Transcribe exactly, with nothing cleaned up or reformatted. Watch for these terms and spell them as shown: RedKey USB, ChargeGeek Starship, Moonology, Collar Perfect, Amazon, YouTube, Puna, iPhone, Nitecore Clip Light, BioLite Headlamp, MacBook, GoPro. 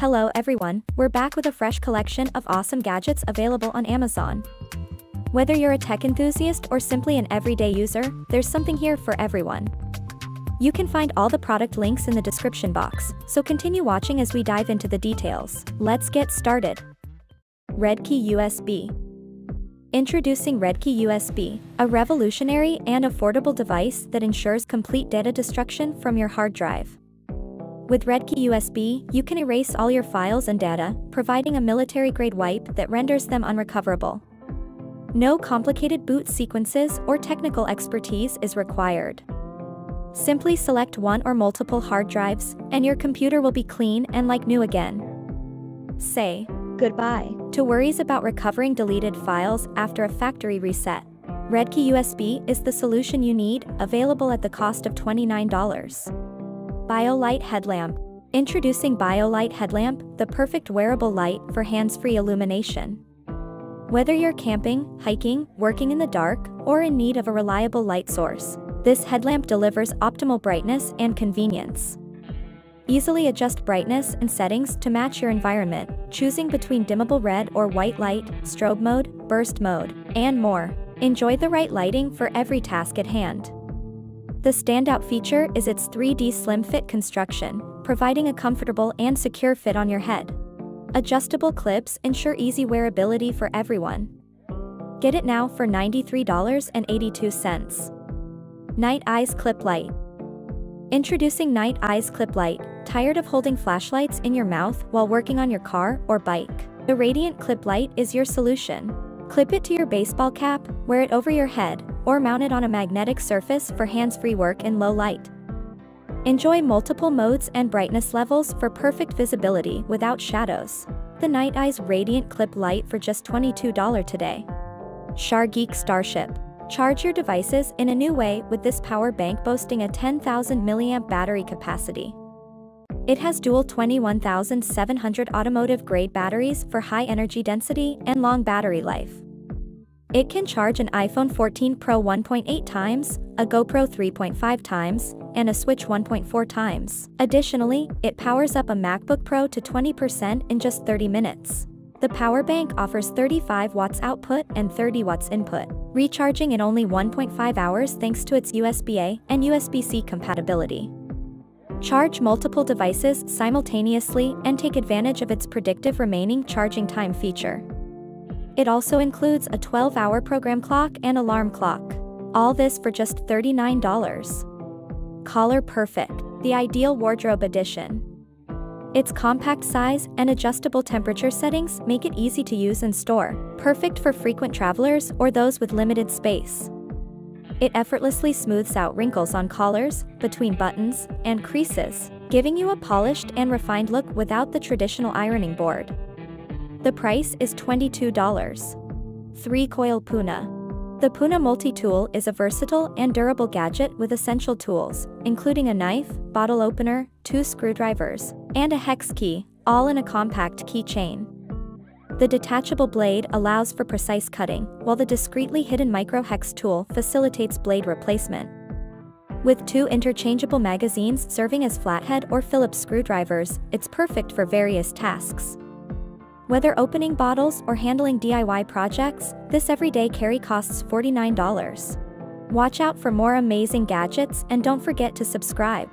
Hello everyone, we're back with a fresh collection of awesome gadgets available on Amazon. Whether you're a tech enthusiast or simply an everyday user, there's something here for everyone. You can find all the product links in the description box, so continue watching as we dive into the details. Let's get started. RedKey U S B. Introducing RedKey U S B, a revolutionary and affordable device that ensures complete data destruction from your hard drive. With RedKey U S B, you can erase all your files and data, providing a military-grade wipe that renders them unrecoverable. No complicated boot sequences or technical expertise is required. Simply select one or multiple hard drives, and your computer will be clean and like new again. Say goodbye to worries about recovering deleted files after a factory reset. RedKey U S B is the solution you need, available at the cost of twenty-nine dollars. BioLite Headlamp. Introducing BioLite Headlamp, the perfect wearable light for hands-free illumination. Whether you're camping, hiking, working in the dark, or in need of a reliable light source, this headlamp delivers optimal brightness and convenience. Easily adjust brightness and settings to match your environment, choosing between dimmable red or white light, strobe mode, burst mode, and more. Enjoy the right lighting for every task at hand. The standout feature is its three D slim fit construction, providing a comfortable and secure fit on your head. Adjustable clips ensure easy wearability for everyone. Get it now for ninety-three dollars and eighty-two cents. Nitecore Clip Light. Introducing Nitecore Clip Light. Tired of holding flashlights in your mouth while working on your car or bike? The Radiant Clip Light is your solution. Clip it to your baseball cap, wear it over your head, or mount it on a magnetic surface for hands-free work in low light. Enjoy multiple modes and brightness levels for perfect visibility without shadows. The Nitecore Radiant Clip Light for just twenty-two dollars today. ChargeGeek Starship. Charge your devices in a new way with this power bank boasting a ten thousand milliamp hour battery capacity. It has dual twenty-one thousand seven hundred automotive-grade batteries for high energy density and long battery life. It can charge an iPhone fourteen Pro one point eight times, a GoPro three point five times, and a Switch one point four times. Additionally, it powers up a MacBook Pro to twenty percent in just thirty minutes. The power bank offers thirty-five watts output and thirty watts input, recharging in only one point five hours thanks to its U S B A and U S B C compatibility. Charge multiple devices simultaneously and take advantage of its predictive remaining charging time feature. It also includes a twelve hour program clock and alarm clock. All this for just thirty-nine dollars. Collar Perfect, the ideal wardrobe edition. Its compact size and adjustable temperature settings make it easy to use and store, perfect for frequent travelers or those with limited space. It effortlessly smooths out wrinkles on collars, between buttons, and creases, giving you a polished and refined look without the traditional ironing board. The price is twenty-two dollars. three coil Puna. The Puna multi-tool is a versatile and durable gadget with essential tools, including a knife, bottle opener, two screwdrivers, and a hex key, all in a compact keychain. The detachable blade allows for precise cutting, while the discreetly hidden micro-hex tool facilitates blade replacement. With two interchangeable magazines serving as flathead or Phillips screwdrivers, it's perfect for various tasks. Whether opening bottles or handling D I Y projects, this everyday carry costs forty-nine dollars. Watch out for more amazing gadgets and don't forget to subscribe.